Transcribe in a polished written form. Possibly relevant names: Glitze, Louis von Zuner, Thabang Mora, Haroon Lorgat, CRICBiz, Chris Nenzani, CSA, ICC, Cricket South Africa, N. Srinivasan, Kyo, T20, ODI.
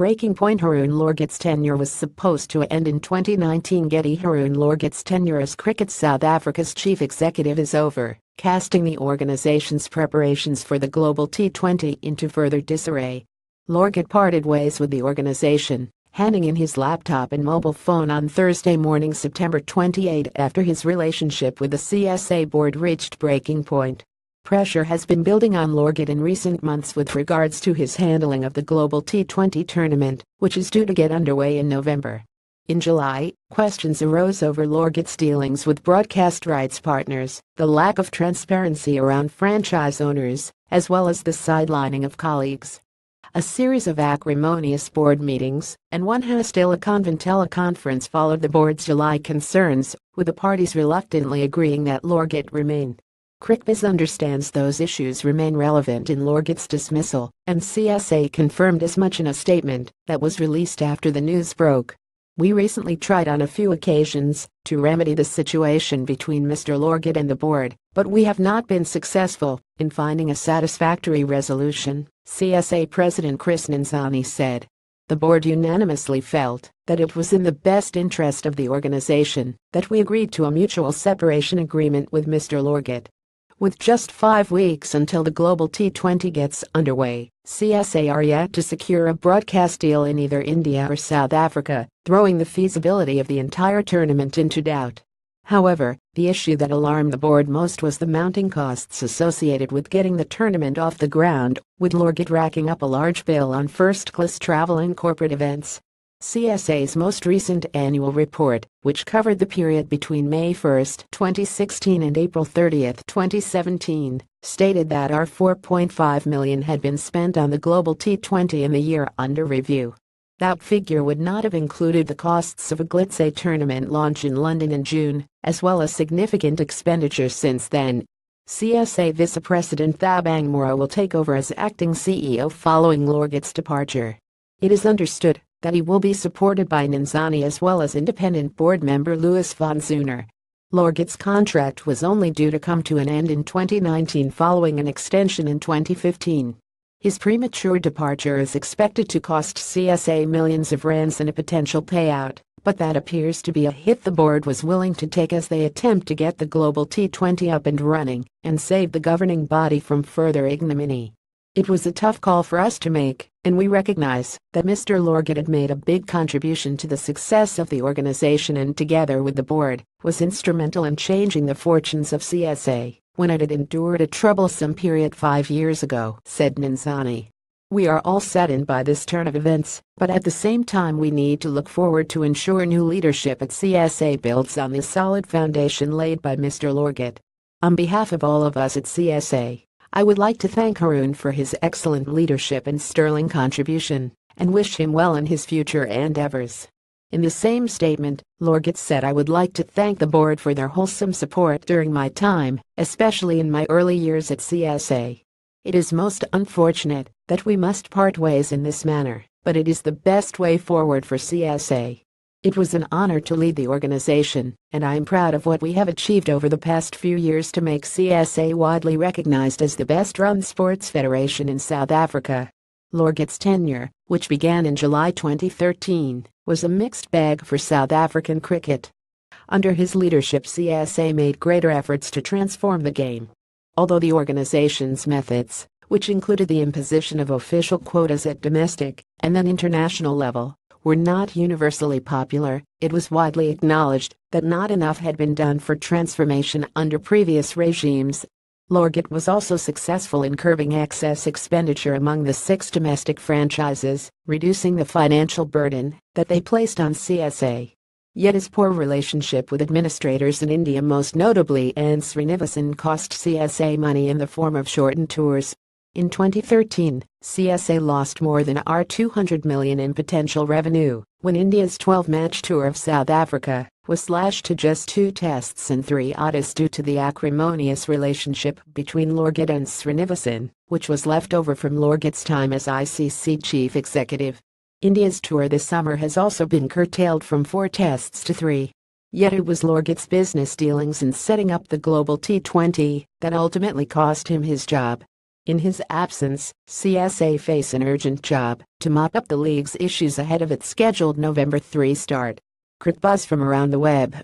breaking point. Haroon Lorgat's tenure was supposed to end in 2019. Haroon Lorgat's tenure as Cricket South Africa's chief executive is over, casting the organization's preparations for the global T20 into further disarray. Lorgat parted ways with the organization, handing in his laptop and mobile phone on Thursday morning, September 28, after his relationship with the CSA board reached breaking point. Pressure has been building on Lorgat in recent months with regards to his handling of the global T20 tournament, which is due to get underway in November. In July, questions arose over Lorgat's dealings with broadcast rights partners, the lack of transparency around franchise owners, as well as the sidelining of colleagues. A series of acrimonious board meetings and one hostile convent teleconference followed the board's July concerns, with the parties reluctantly agreeing that Lorgat remain. CRICBiz understands those issues remain relevant in Lorgat's dismissal, and CSA confirmed as much in a statement that was released after the news broke. "We recently tried on a few occasions to remedy the situation between Mr. Lorgat and the board, but we have not been successful in finding a satisfactory resolution," CSA President Chris Nenzani said. "The board unanimously felt that it was in the best interest of the organization that we agreed to a mutual separation agreement with Mr. Lorgat." With just 5 weeks until the global T20 gets underway, CSA are yet to secure a broadcast deal in either India or South Africa, throwing the feasibility of the entire tournament into doubt. However, the issue that alarmed the board most was the mounting costs associated with getting the tournament off the ground, with Lorgat racking up a large bill on first-class travel and corporate events. CSA's most recent annual report, which covered the period between May 1, 2016 and April 30, 2017, stated that R$4.5 million had been spent on the global T20 in the year under review. That figure would not have included the costs of a Glitze tournament launch in London in June, as well as significant expenditure since then. CSA Vice President Thabang Mora will take over as acting CEO following Lorgat's departure. It is understood that he will be supported by Nenzani as well as independent board member Louis von Zuner. Lorgat's contract was only due to come to an end in 2019 following an extension in 2015. His premature departure is expected to cost CSA millions of rands in a potential payout, but that appears to be a hit the board was willing to take as they attempt to get the global T20 up and running and save the governing body from further ignominy. "It was a tough call for us to make, and we recognize that Mr. Lorgat had made a big contribution to the success of the organization and, together with the board, was instrumental in changing the fortunes of CSA when it had endured a troublesome period 5 years ago," said Nenzani. "We are all saddened by this turn of events, but at the same time we need to look forward to ensure new leadership at CSA builds on the solid foundation laid by Mr. Lorgat. On behalf of all of us at CSA, I would like to thank Haroon for his excellent leadership and sterling contribution, and wish him well in his future endeavors." In the same statement, Lorgat said, "I would like to thank the board for their wholesome support during my time, especially in my early years at CSA. It is most unfortunate that we must part ways in this manner, but it is the best way forward for CSA. It was an honor to lead the organization, and I am proud of what we have achieved over the past few years to make CSA widely recognized as the best-run sports federation in South Africa." Lorgat's tenure, which began in July 2013, was a mixed bag for South African cricket. Under his leadership, CSA made greater efforts to transform the game. Although the organization's methods, which included the imposition of official quotas at domestic and then international level, were not universally popular, it was widely acknowledged that not enough had been done for transformation under previous regimes. Lorgat was also successful in curbing excess expenditure among the 6 domestic franchises, reducing the financial burden that they placed on CSA. Yet his poor relationship with administrators in India, most notably N. Srinivasan, cost CSA money in the form of shortened tours. In 2013, CSA lost more than R$200 million in potential revenue when India's 12-match tour of South Africa was slashed to just 2 tests and 3 ODIs due to the acrimonious relationship between Lorgat and Srinivasan, which was left over from Lorgat's time as ICC chief executive. India's tour this summer has also been curtailed from 4 tests to 3. Yet it was Lorgat's business dealings in setting up the global T20 that ultimately cost him his job. In his absence, CSA face an urgent job to mop up the league's issues ahead of its scheduled November 3 start. Cricket buzz from around the web.